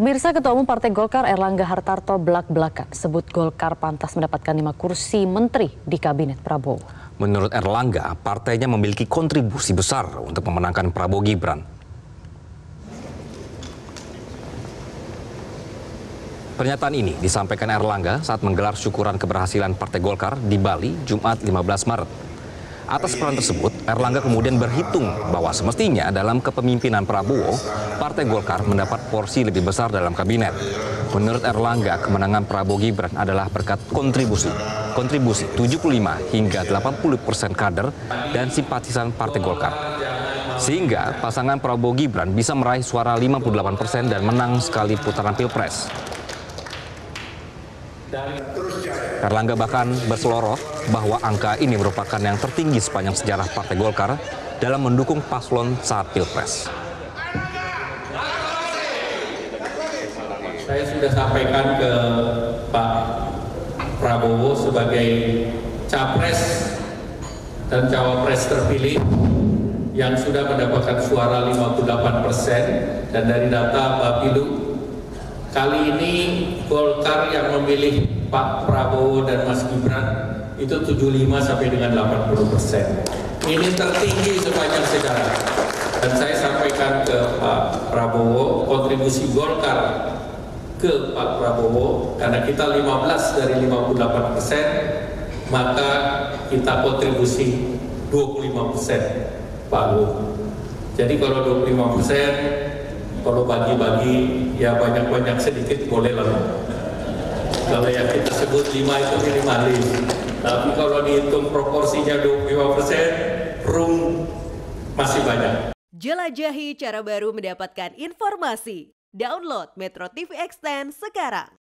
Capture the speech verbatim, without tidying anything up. Pemirsa, Ketua Umum Partai Golkar Airlangga Hartarto belak-belakan sebut Golkar pantas mendapatkan lima kursi menteri di Kabinet Prabowo. Menurut Airlangga, partainya memiliki kontribusi besar untuk memenangkan Prabowo Gibran. Pernyataan ini disampaikan Airlangga saat menggelar syukuran keberhasilan Partai Golkar di Bali Jumat lima belas Maret. Atas peran tersebut, Airlangga kemudian berhitung bahwa semestinya dalam kepemimpinan Prabowo, Partai Golkar mendapat porsi lebih besar dalam kabinet. Menurut Airlangga, kemenangan Prabowo Gibran adalah berkat kontribusi. Kontribusi tujuh puluh lima hingga delapan puluh persen kader dan simpatisan Partai Golkar. Sehingga pasangan Prabowo Gibran bisa meraih suara lima puluh delapan persen dan menang sekali putaran Pilpres. Airlangga bahkan berseloroh bahwa angka ini merupakan yang tertinggi sepanjang sejarah Partai Golkar dalam mendukung paslon saat Pilpres. Saya sudah sampaikan ke Pak Prabowo sebagai capres dan cawapres terpilih yang sudah mendapatkan suara lima puluh delapan persen, dan dari data Bapilu kali ini Golkar yang memilih Pak Prabowo dan Mas Gibran itu tujuh puluh lima sampai dengan delapan puluh persen. Ini tertinggi sepanjang sejarah. Dan saya sampaikan ke Pak Prabowo, kontribusi Golkar ke Pak Prabowo, karena kita lima belas dari lima puluh delapan persen, maka kita kontribusi dua puluh lima persen, Pak Prabowo. Jadi kalau dua puluh lima persen, kalau bagi-bagi, ya banyak-banyak sedikit boleh lah. Kalau yang kita sebut lima itu minimalis. Tapi kalau dihitung proporsinya dua puluh lima persen, room masih banyak. Jelajahi cara baru mendapatkan informasi. Download Metro T V Extend sekarang.